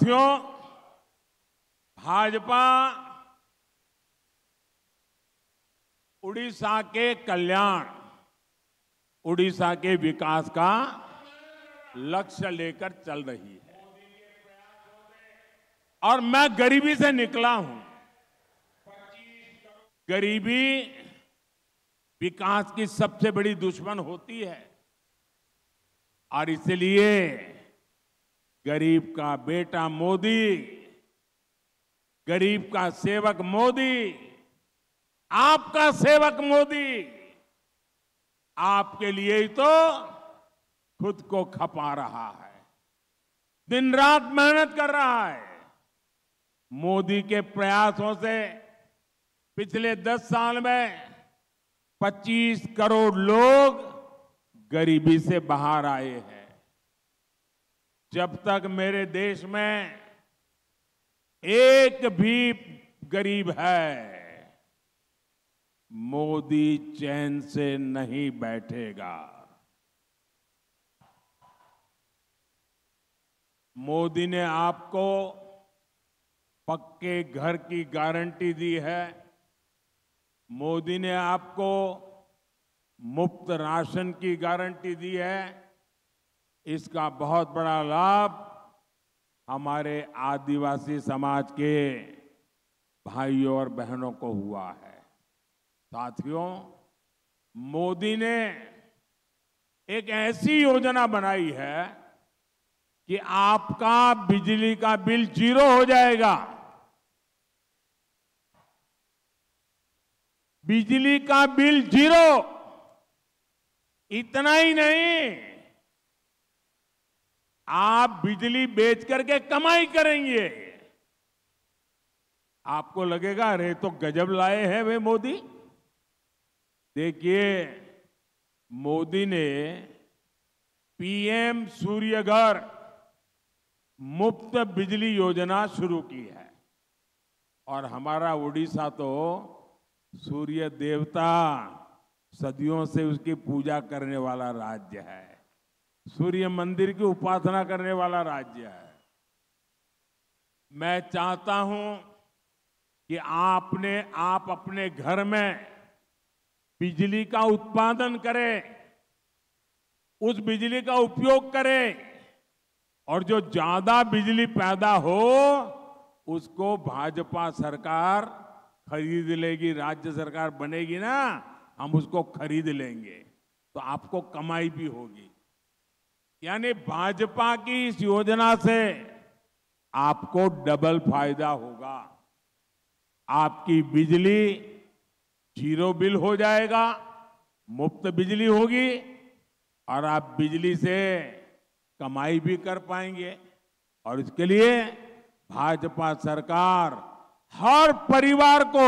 साथियों, भाजपा उड़ीसा के कल्याण, उड़ीसा के विकास का लक्ष्य लेकर चल रही है और मैं गरीबी से निकला हूं। गरीबी विकास की सबसे बड़ी दुश्मन होती है और इसलिए गरीब का बेटा मोदी, गरीब का सेवक मोदी, आपका सेवक मोदी आपके लिए ही तो खुद को खपा रहा है, दिन रात मेहनत कर रहा है। मोदी के प्रयासों से पिछले 10 साल में 25 करोड़ लोग गरीबी से बाहर आए हैं। जब तक मेरे देश में एक भी गरीब है, मोदी चैन से नहीं बैठेगा। मोदी ने आपको पक्के घर की गारंटी दी है, मोदी ने आपको मुफ्त राशन की गारंटी दी है। इसका बहुत बड़ा लाभ हमारे आदिवासी समाज के भाइयों और बहनों को हुआ है। साथियों, मोदी ने एक ऐसी योजना बनाई है कि आपका बिजली का बिल जीरो हो जाएगा। बिजली का बिल जीरो। इतना ही नहीं, आप बिजली बेच करके कमाई करेंगे। आपको लगेगा अरे तो गजब लाए हैं वे मोदी। देखिए, मोदी ने पीएम सूर्य घर मुफ्त बिजली योजना शुरू की है और हमारा उड़ीसा तो सूर्य देवता सदियों से उसकी पूजा करने वाला राज्य है, सूर्य मंदिर की उपासना करने वाला राज्य है। मैं चाहता हूं कि आप अपने घर में बिजली का उत्पादन करें, उस बिजली का उपयोग करें और जो ज्यादा बिजली पैदा हो उसको भाजपा सरकार खरीद लेगी, राज्य सरकार बनेगी ना, हम उसको खरीद लेंगे तो आपको कमाई भी होगी। यानी भाजपा की इस योजना से आपको डबल फायदा होगा। आपकी बिजली जीरो बिल हो जाएगा, मुफ्त बिजली होगी और आप बिजली से कमाई भी कर पाएंगे और इसके लिए भाजपा सरकार हर परिवार को,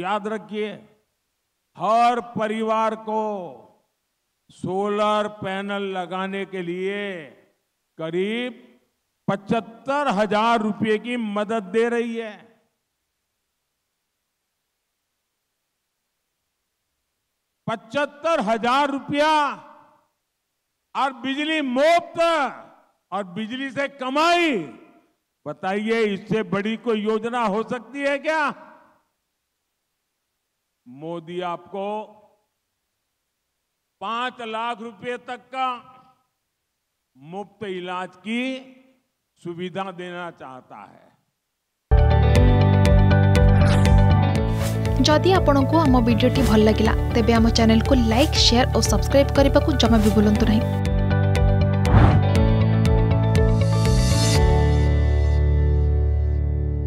याद रखिए, हर परिवार को सोलर पैनल लगाने के लिए करीब 75,000 रुपये की मदद दे रही है। ₹75,000 और बिजली मुफ्त और बिजली से कमाई। बताइए, इससे बड़ी कोई योजना हो सकती है क्या? मोदी आपको 5 लाख रुपए तक का मुफ्त इलाज की सुविधा देना चाहता है। जदि आपंक आम भिडी भल लगा तेब आम चैनल को लाइक, शेयर और सब्सक्राइब करने को जमा भी भूलु नहीं।